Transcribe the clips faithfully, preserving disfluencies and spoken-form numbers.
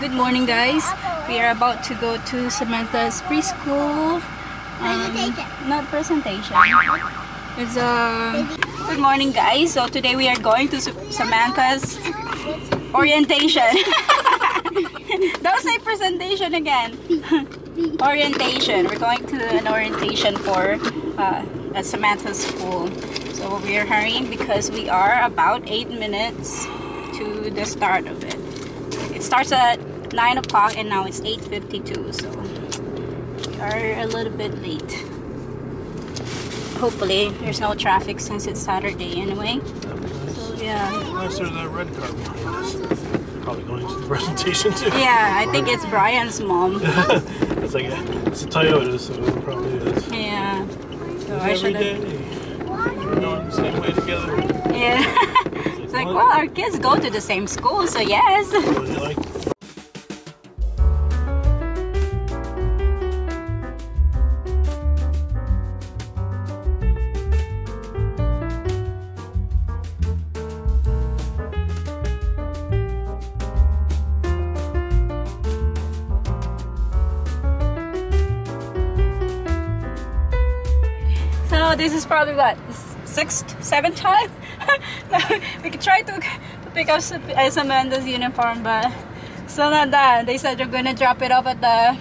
good morning, guys. We are about to go to Samantha's preschool. Um, not presentation. It's a uh, good morning, guys. So today we are going to Samantha's orientation. Don't say presentation again. Orientation. We're going to an orientation for uh, at Samantha's school. So we are hurrying because we are about eight minutes to the start of it. It starts at nine o'clock and now it's eight fifty-two, so we are a little bit late. Hopefully there's no traffic since it's Saturday anyway. So yeah. Nice there's that red car. Probably going to the presentation too. Yeah, I think it's Brian's mom. It's like a, it's a Toyota, so it probably is. Yeah. So I should have gone the same way together. Yeah. It's like, well, our kids go to the same school, so yes. So this is probably what, sixth, seventh time? No, we tried to, to pick up Samantha's uniform, but still not done. They said they're gonna drop it off at the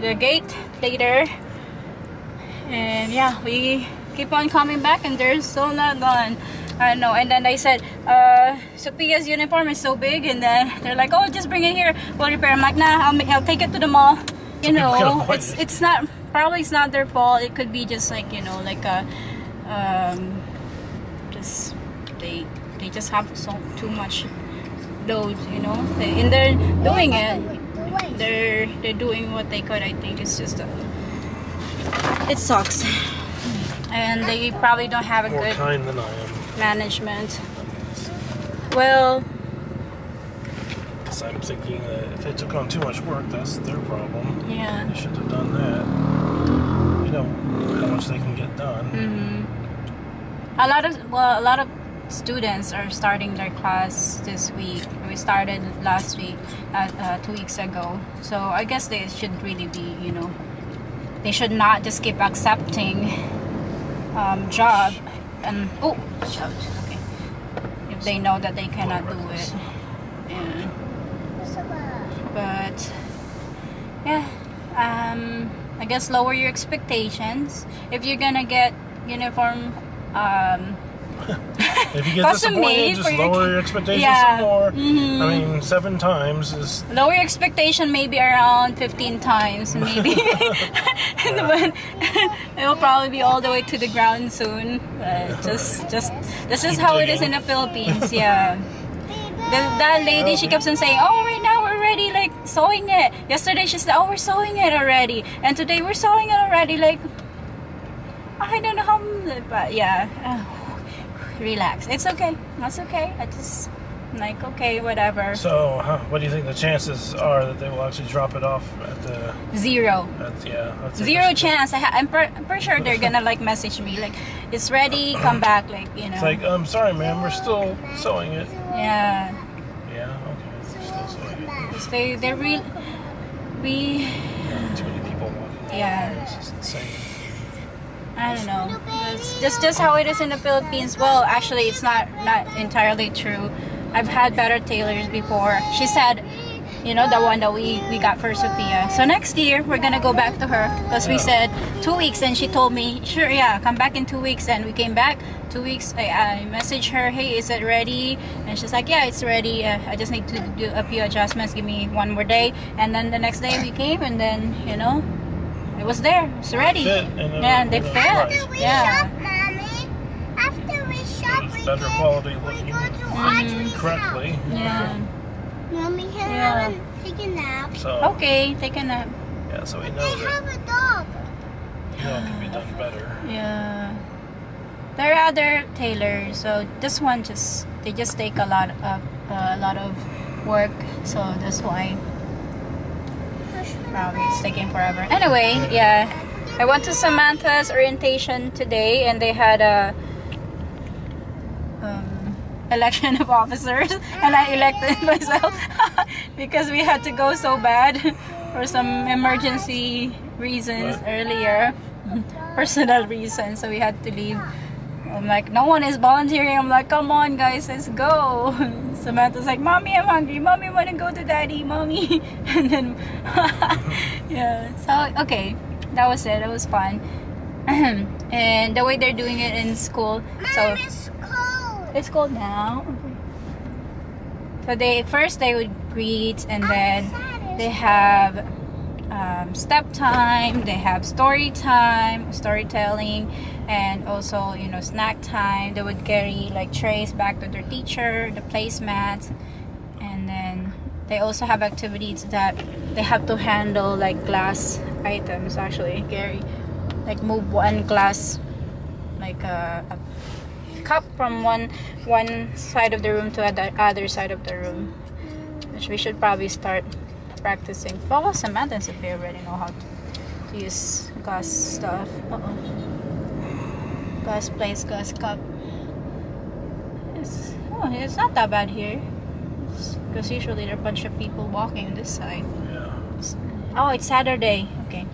the gate later. And yeah, we keep on coming back, and they're still not done. I know. And then they said, uh, Sophia's uniform is so big, and then they're like, oh, just bring it here, we'll repair. I'm like, nah, I'll, I'll take it to the mall. You know, it's it's not probably it's not their fault. It could be just like you know, like a. Um, just they they just have so too much load, you know. They, and they're doing it. They're they're doing what they could. I think it's just a, it sucks, and they probably don't have a more good kind than I am. Management. Well, because I'm thinking that if they took on too much work, that's their problem. Yeah, they should have done that. You know how much they can get done. Mm-hmm. A lot of well, a lot of students are starting their class this week. We started last week, uh, uh, two weeks ago. So I guess they should really be, you know, they should not just keep accepting um, job and oh, shout, okay. If they know that they cannot do it, yeah. But yeah, um, I guess lower your expectations if you're gonna get uniform. Um, if you get disappointed, just lower your, your expectations yeah. some more. Mm-hmm. I mean, seven times is... Lower your expectation maybe around fifteen times, maybe. And when, it'll probably be all the way to the ground soon. But just, just, this is Keep how digging. It is in the Philippines, yeah. The, that lady, she keeps on saying, oh, right now we're already, like, sewing it. Yesterday, she said, oh, we're sewing it already. And today, we're sewing it already, like... I don't know how, but yeah, oh, relax. It's okay. That's okay. I just I'm like okay, whatever. So, huh, what do you think the chances are that they will actually drop it off at the zero? At, yeah, zero chance. I ha I'm, per I'm pretty sure they're gonna like message me like it's ready. Come back, like you know. It's like I'm sorry, ma'am. We're still sewing it. Yeah. Yeah. Okay. We're still sewing it. They they re we. Yeah, too many people walking. Yeah. It's just insane. I don't know. It's just just how it is in the Philippines. Well, actually, it's not not entirely true. I've had better tailors before. She said, you know, the one that we we got for Sophia. So next year we're gonna go back to her because we said two weeks, and she told me, sure, yeah, come back in two weeks. And we came back two weeks. I, I messaged her, hey, is it ready? And she's like, yeah, it's ready. Uh, I just need to do a few adjustments. Give me one more day. And then the next day we came, and then you know. It was there. It's ready. Fit, and then yeah, and they fit. After we yeah. shop, Mommy. After we shop, we better can, quality looking we go to Audrey's mm-hmm. correctly. Yeah. Mommy, can yeah. I take a nap? So, okay, take a nap. Yeah, so we know they that have a dog. You know, it can be done better. Yeah. There are other tailors, so this one just they just take a lot of uh, a lot of work, so that's why. Probably it's taking forever. Anyway, yeah, I went to Samantha's orientation today, and they had a um, election of officers, and I elected myself because we had to go so bad for some emergency reasons what? earlier, personal reasons, so we had to leave. I'm like, no one is volunteering. I'm like, come on guys, let's go. Samantha's like, mommy, I'm hungry. Mommy, wanna go to daddy, mommy. And then, yeah. So, okay, that was it. It was fun. And the way they're doing it in school. So, Mom, it's cold. It's cold now. Okay. So they, first they would greet, and then they have um, step time, they have story time, storytelling. And also, you know, snack time. They would carry like trays back to their teacher, the placemats, and then they also have activities that they have to handle, like glass items. Actually, carry, like move one glass, like a, a cup from one one side of the room to the other side of the room. Which we should probably start practicing. Well, Samantha and Sophia already know how to, to use glass stuff. Uh oh. Glass place, glass cup. It's, oh, it's not that bad here. Because usually there are a bunch of people walking on this side. Yeah. It's, oh, it's Saturday. Okay.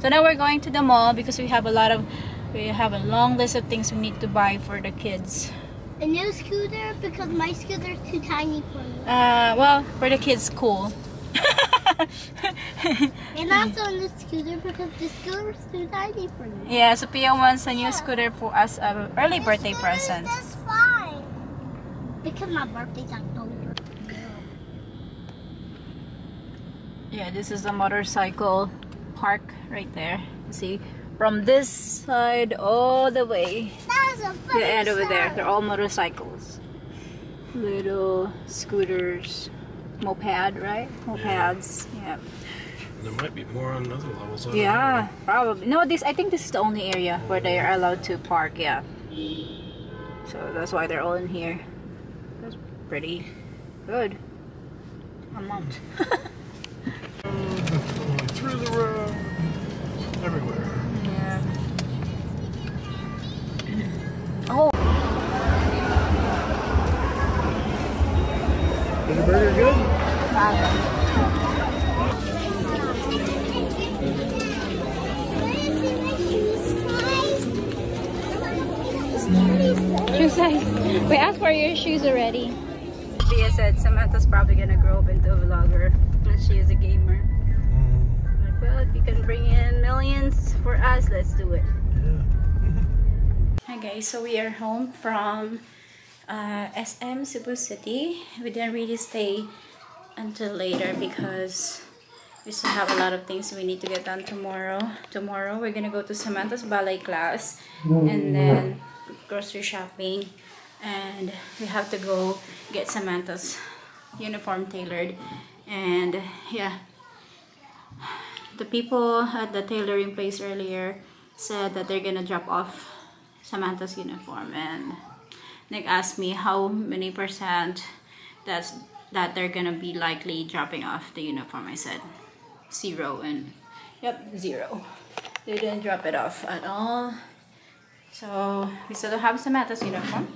So now we're going to the mall because we have a lot of, we have a long list of things we need to buy for the kids. A new scooter because my scooter is too tiny for me. Uh, well, for the kids, cool. And also on the scooter because the scooter is too tiny for me. Yeah, Sophia wants a new scooter for us, an early the birthday present. That's fine. Because my birthday's October. Yeah, this is the motorcycle park right there. See, from this side all the way to the end over there. They're all motorcycles, little scooters. Moped, right? Mopeds, yeah. yeah. There might be more on other levels. Yeah, probably. No, this I think this is the only area where they are allowed to park. Yeah. So that's why they're all in here. That's pretty good amount. Through the road, everywhere. Yeah. Oh. Is the burger good? Shoe size. We asked for your shoes already. Sophia said Samantha's probably gonna grow up into a vlogger, and she is a gamer. I'm like, well, if you can bring in millions for us, let's do it. Yeah. Hi guys, so we are home from Uh, S M Cebu City. We didn't really stay until later because we still have a lot of things we need to get done tomorrow. Tomorrow we're gonna go to Samantha's ballet class and then grocery shopping, and we have to go get Samantha's uniform tailored. And yeah, the people at the tailoring place earlier said that they're gonna drop off Samantha's uniform, and Nick asked me how many percent that's, that they're gonna be likely dropping off the uniform. I said zero, and yep, zero. They didn't drop it off at all. So we still have Samantha's uniform.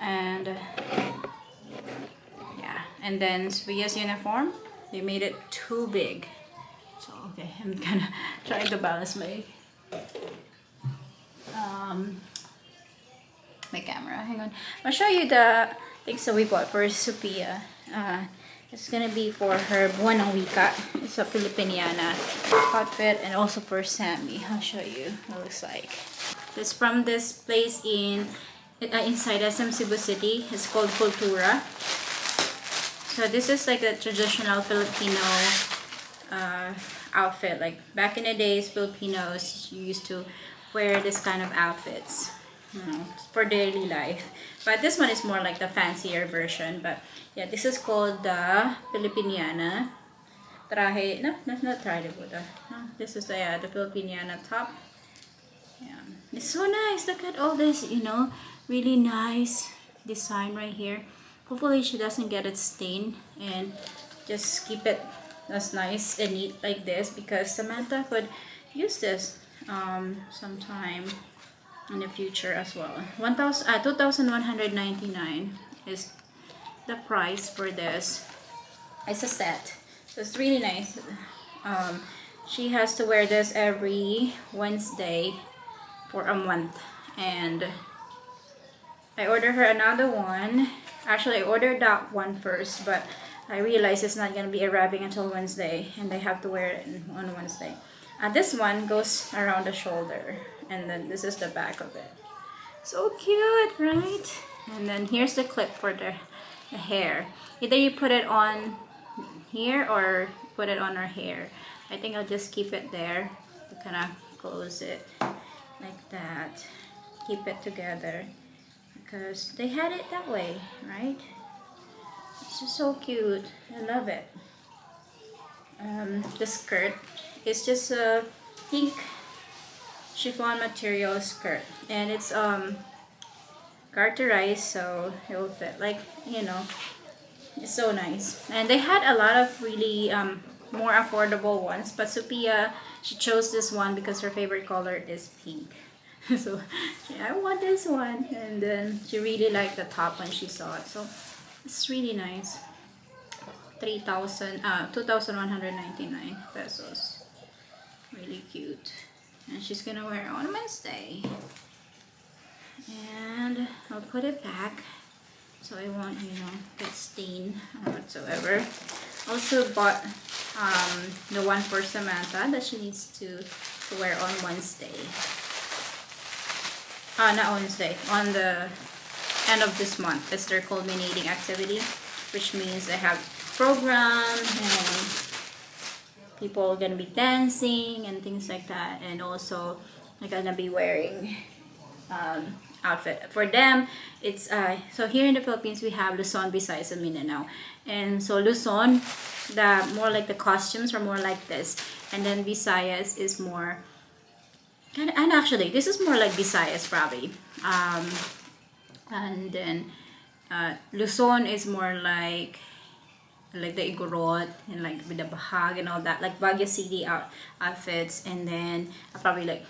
And uh, yeah, and then Sophia's uniform, they made it too big. So okay, I'm gonna try to balance my... Um, my camera, hang on. I'll show you the things that we bought for Sophia. Uh, it's gonna be for her Buena Wika. It's a Filipiniana outfit, and also for Sammy. I'll show you what it looks like. It's from this place in uh, inside S M Cebu City. It's called Cultura. So this is like a traditional Filipino uh, outfit. Like back in the days, Filipinos used to wear this kind of outfits. No, for daily life, but this one is more like the fancier version. But yeah, this is called the Filipiniana. Traje, no, that's no, not traje, Buddha. No, this is the uh, the Filipiniana top. Yeah, it's so nice. Look at all this, you know, really nice design right here. Hopefully, she doesn't get it stained, and just keep it as nice and neat like this, because Samantha could use this um sometime. in the future as well. One thousand, uh, two thousand one hundred ninety-nine is the price for this. It's a set, so it's really nice. Um, she has to wear this every Wednesday for a month, and I ordered her another one. Actually, I ordered that one first, but I realized it's not gonna be arriving until Wednesday, and I have to wear it on Wednesday. Uh, this one goes around the shoulder, and then this is the back of it. So cute, right? And then here's the clip for the, the hair. Either you put it on here or put it on her hair. I think I'll just keep it there to kind of close it like that, keep it together, because they had it that way, right? It's just so cute. I love it. Um, the skirt is just a pink chiffon material skirt, and it's um garterized, so it will fit, like, you know, it's so nice. And they had a lot of really um more affordable ones, but Sophia, she chose this one because her favorite color is pink. So yeah, I want this one, and then she really liked the top when she saw it, so it's really nice. Three thousand uh two thousand one hundred ninety-nine pesos, really cute. And she's gonna wear it on Wednesday, and I'll put it back so it won't, you know, get stained or whatsoever. Also bought um, the one for Samantha that she needs to, to wear on Wednesday. Ah, uh, not Wednesday, on the end of this month. It's their culminating activity, which means they have program and people are gonna be dancing and things like that, and also they're gonna be wearing um, outfit for them. It's uh, so here in the Philippines we have Luzon, Visayas, and Mindanao. And so Luzon, the more like the costumes are more like this, and then Visayas is more kind of, and actually this is more like Visayas probably, um, and then uh, Luzon is more like like the Igorot and like with the bahag and all that, like Baguio City out outfits. And then I'll probably like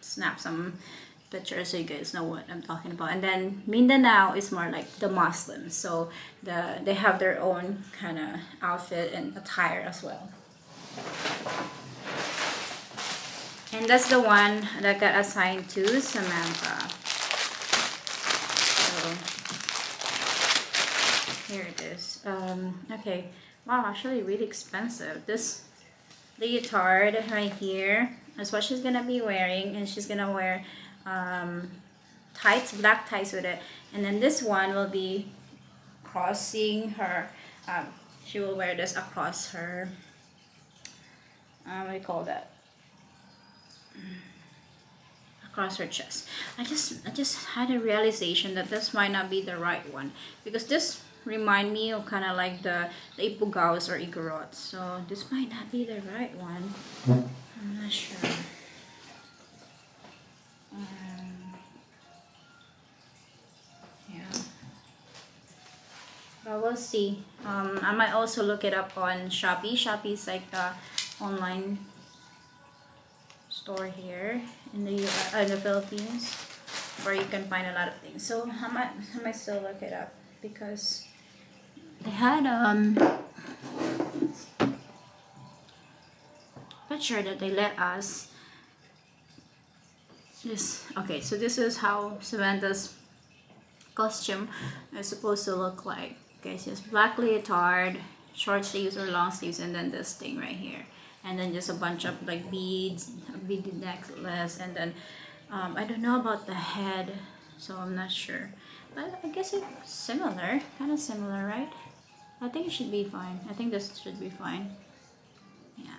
snap some pictures so you guys know what I'm talking about. And then Mindanao is more like the Muslims, so the they have their own kind of outfit and attire as well. And that's the one that got assigned to Samantha. Here it is. Um, okay. Wow, actually really expensive. This leotard right here is what she's gonna be wearing, and she's gonna wear um, tights, black tights with it. And then this one will be crossing her. Um, she will wear this across her. Uh, what do you call that? Across her chest. I just, I just had a realization that this might not be the right one, because this remind me of kind of like the, the Ipugaos or Igorot, so this might not be the right one. I'm not sure. Um, yeah, but we'll see. Um, I might also look it up on Shopee. Shopee is like the online store here in the U S, uh, in the Philippines, where you can find a lot of things. So I might, I might still look it up, because they had um picture that they let us. This, okay, so this is how Samantha's costume is supposed to look like. Okay, she has black leotard, short sleeves or long sleeves, and then this thing right here, and then just a bunch of like beads, beaded necklace, and then um, I don't know about the head, so I'm not sure. But I guess it's similar, kind of similar, right? I think it should be fine. I think this should be fine. Yeah.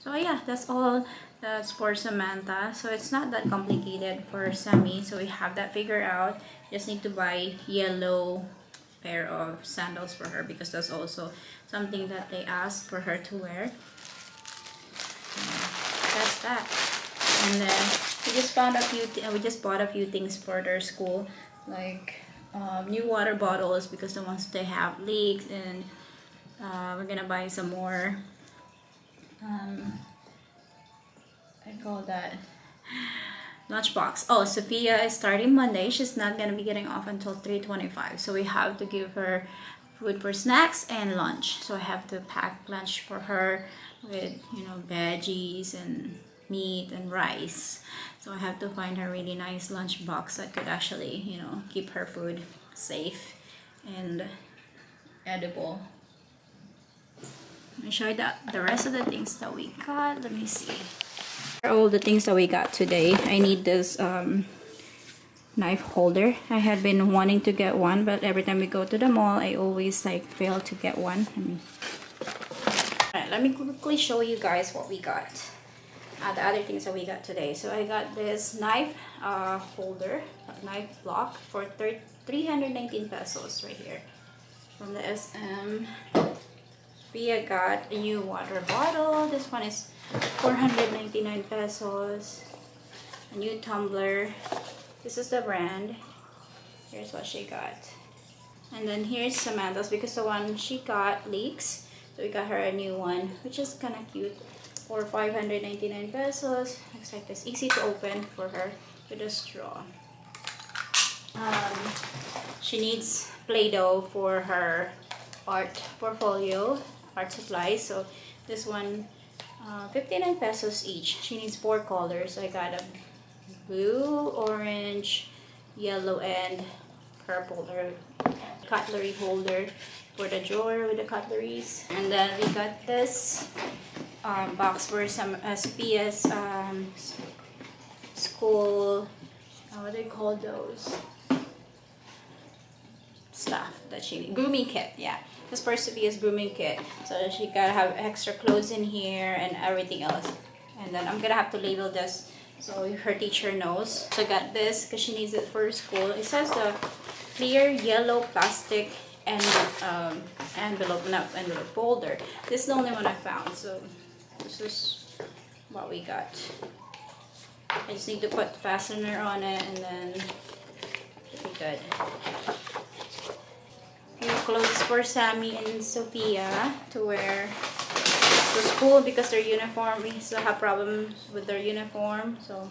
So yeah, that's all that's for Samantha. So it's not that complicated for Sammy. So we have that figured out. Just need to buy yellow pair of sandals for her, because that's also something that they asked for her to wear. That's that. And then we just found a few. Th we just bought a few things for their school, like um, new water bottles, because the ones they have leaks, and uh, we're gonna buy some more um, I call that Lunchbox. Oh, Sophia is starting Monday. She's not gonna be getting off until three twenty-five. So we have to give her food for snacks and lunch. So I have to pack lunch for her with, you know, veggies and meat and rice. So I have to find her a really nice lunch box that could actually, you know, keep her food safe and edible. Let me show you the, the rest of the things that we got. Let me see. All the things that we got today. I need this um, knife holder. I had been wanting to get one, but every time we go to the mall, I always like fail to get one. I mean, all right, let me quickly show you guys what we got. Uh, the other things that we got today. So I got this knife uh, holder, knife block for three hundred nineteen pesos right here from the S M. Sophia got a new water bottle. This one is four hundred ninety-nine pesos. A new tumbler. This is the brand. Here's what she got. And then here's Samantha's, because the one she got leaks. So we got her a new one, which is kind of cute, for five hundred ninety-nine pesos. Looks like this. Easy to open for her with a straw. Um, she needs Play-Doh for her art portfolio. Art supplies. So this one, uh, fifty-nine pesos each. She needs four colors. I got a blue, orange, yellow, and purple. Or cutlery holder for the drawer with the cutleries. And then we got this um, box for some uh, Sophia's um, school. Uh, what do they call those? Stuff that she needs. Grooming kit, yeah. This is for Sophia's grooming kit. So that she gotta have extra clothes in here and everything else. And then I'm gonna have to label this so her teacher knows. So I got this because she needs it for school. It says the clear yellow plastic and um, envelope, not envelope, folder. This is the only one I found. So this is what we got. I just need to put fastener on it and then it'll be good. Clothes for Sammy and Sophia to wear to school because their uniform, we still have problems with their uniform. So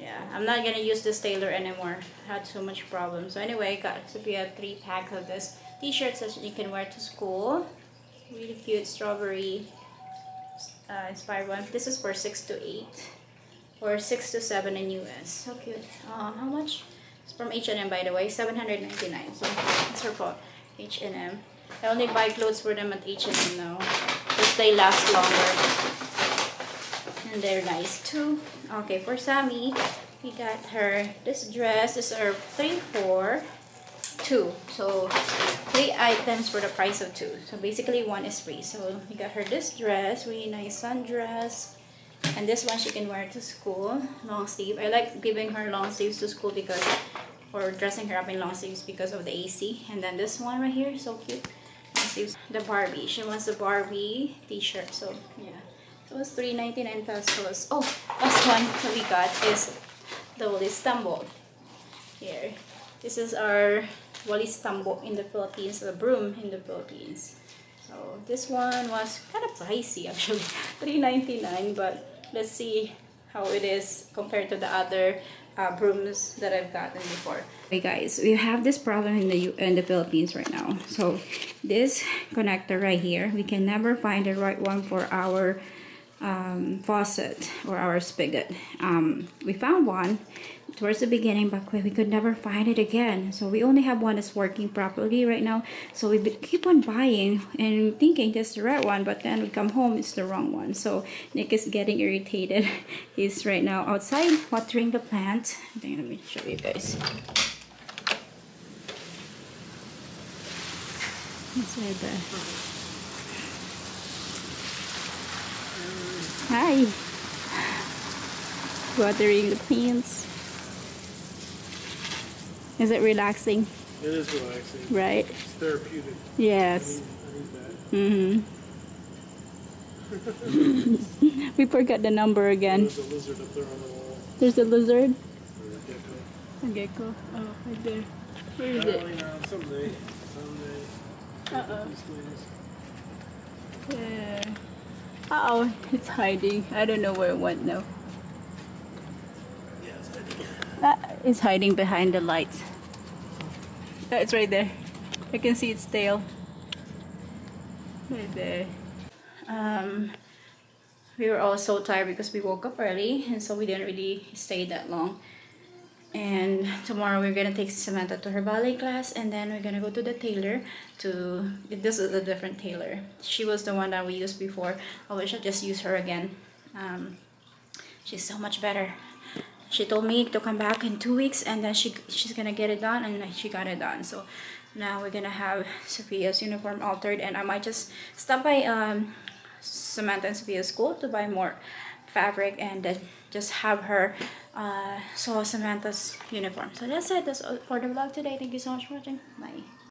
yeah, I'm not gonna use this tailor anymore. I had so much problems. So anyway, I got Sophia three packs of this t-shirts that you can wear to school. Really cute, strawberry uh, inspired one. This is for six to eight or six to seven in U S. So cute. Uh, how much? It's from H and M, by the way, seven hundred ninety-nine. So it's her fault. H and M. I only buy clothes for them at H and M now because they last longer and they're nice too. Okay, for Sammy, we got her this dress. This are three, four, two. So three items for the price of two. So basically one is free. So we got her this dress, really nice sundress. And this one she can wear to school, long sleeve. I like giving her long sleeves to school because, or dressing her up in long sleeves because of the A C. And then this one right here, so cute. The Barbie. She wants the Barbie t-shirt. So yeah, it was three ninety-nine pesos. Oh, last one that we got is the Walis Tambo. Here, this is our Walis Tambo in the Philippines, the broom in the Philippines. So this one was kind of pricey actually, three ninety-nine. But let's see how it is compared to the other uh, brooms that I've gotten before. Hey guys, we have this problem in the U in the Philippines right now. So this connector right here, we can never find the right one for our um, faucet or our spigot. Um, we found one towards the beginning, but we could never find it again. So we only have one that's working properly right now. So we keep on buying and thinking that's the right one, but then we come home, it's the wrong one. So Nick is getting irritated. He's right now outside watering the plant. I think, let me show you guys. He's right there. Hi. Watering the plants. Is it relaxing? It is relaxing. Right? It's therapeutic. Yes. I need, I need that. Mm-hmm. We forgot the number again. There's a lizard up there on the wall. There's a lizard? Or a gecko. A gecko. Oh, right there. Where is it? Know, someday. Someday. Uh-oh. Yeah. Uh-oh. It's hiding. I don't know where it went now. Yeah, It's hiding behind the lights. It's right there. I can see its tail. Right there. Um, we were all so tired because we woke up early, and so we didn't really stay that long. And tomorrow we're gonna take Samantha to her ballet class, and then we're gonna go to the tailor to... This is a different tailor. She was the one that we used before. I wish I just use her again. Um, she's so much better. She told me to come back in two weeks, and then she she's gonna get it done, and she got it done. So now we're gonna have Sophia's uniform altered, and I might just stop by um, Samantha and Sophia's school to buy more fabric and then just have her uh, sew Samantha's uniform. So that's it. That's all for the vlog today. Thank you so much for watching. Bye.